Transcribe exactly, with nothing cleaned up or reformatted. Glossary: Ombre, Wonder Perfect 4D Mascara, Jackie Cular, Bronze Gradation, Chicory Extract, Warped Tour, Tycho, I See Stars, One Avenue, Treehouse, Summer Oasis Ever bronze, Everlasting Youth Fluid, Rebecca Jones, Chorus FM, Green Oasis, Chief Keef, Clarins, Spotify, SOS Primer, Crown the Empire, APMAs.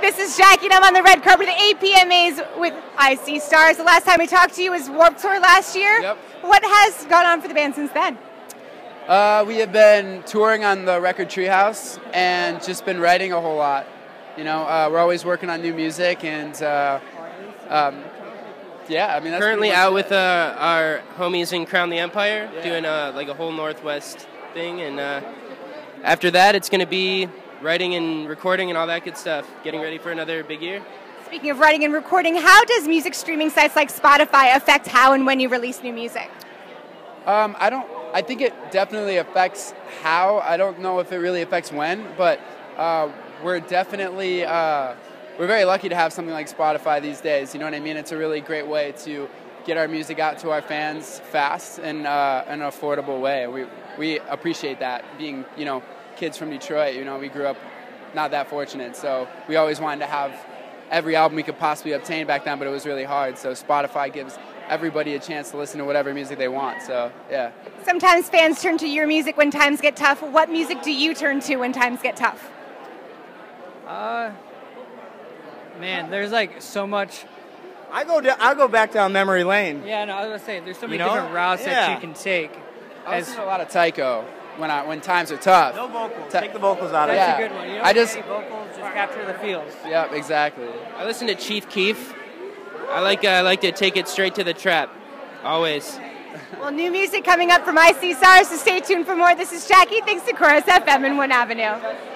This is Jackie, and I'm on the red carpet at A P M As with I See Stars. The last time we talked to you was Warped Tour last year. Yep. What has gone on for the band since then? Uh, we have been touring on the record Treehouse and just been writing a whole lot. You know, uh, we're always working on new music, and uh, um, yeah, I mean, that's currently out with uh, our homies in Crown the Empire, yeah. doing uh, like a whole Northwest thing, and uh, after that, it's going to be writing and recording and all that good stuff, getting ready for another big year. Speaking of writing and recording, how does music streaming sites like Spotify affect how and when you release new music? Um, I don't. I think it definitely affects how. I don't know if it really affects when, but uh, we're definitely uh, we're very lucky to have something like Spotify these days. You know what I mean? It's a really great way to get our music out to our fans fast and uh, in an affordable way. We we appreciate that, being, you know, kids from Detroit, you know, we grew up not that fortunate, so we always wanted to have every album we could possibly obtain back then, but it was really hard, so Spotify gives everybody a chance to listen to whatever music they want, so, yeah. Sometimes fans turn to your music when times get tough. What music do you turn to when times get tough? Uh, man, there's, like, so much... I go, down, I go back down memory lane. Yeah, no, I was going to say, there's so many you know? different routes yeah. that you can take. I listen to a lot of Tycho. When I when times are tough. No vocals. T Take the vocals out of it. That's yeah. a good one. You don't I just vocals just capture the feels. Yeah, exactly. I listen to Chief Keef. I like uh, I like to take it straight to the trap, always. Well, new music coming up from I See Stars, so stay tuned for more. This is Jackie. Thanks to Chorus F M and One Avenue.